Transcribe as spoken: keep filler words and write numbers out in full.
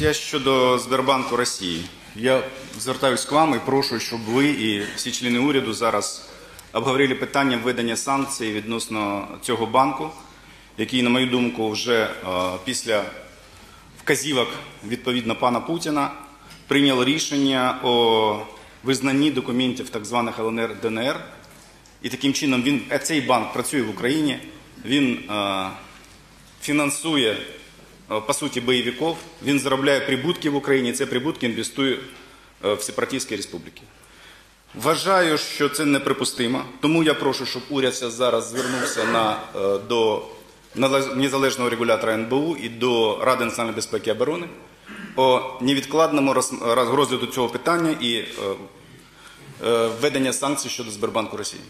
Я щодо Сбербанку Росії. Я звертаюсь к вам і прошу, щоб ви і всі члени уряду зараз обговорили питання введення санкцій відносно цього банку, який, на мою думку, вже після вказівок відповідно пана Путіна прийняв рішення о визнанні документів так званих Ел Ен Ер, Де Ен Ер. І таким чином він, цей банк працює в Україні, він е, фінансує, по суті, бойовиків, він заробляє прибутки в Україні, ці прибутки інвестує в сепаратистські республіки. Вважаю, що це неприпустимо, тому я прошу, щоб уряд зараз звернувся на, до незалежного регулятора Ен Бе У і до Ради національної безпеки і оборони о невідкладному розгляду цього питання і введення санкцій щодо Сбербанку Росії.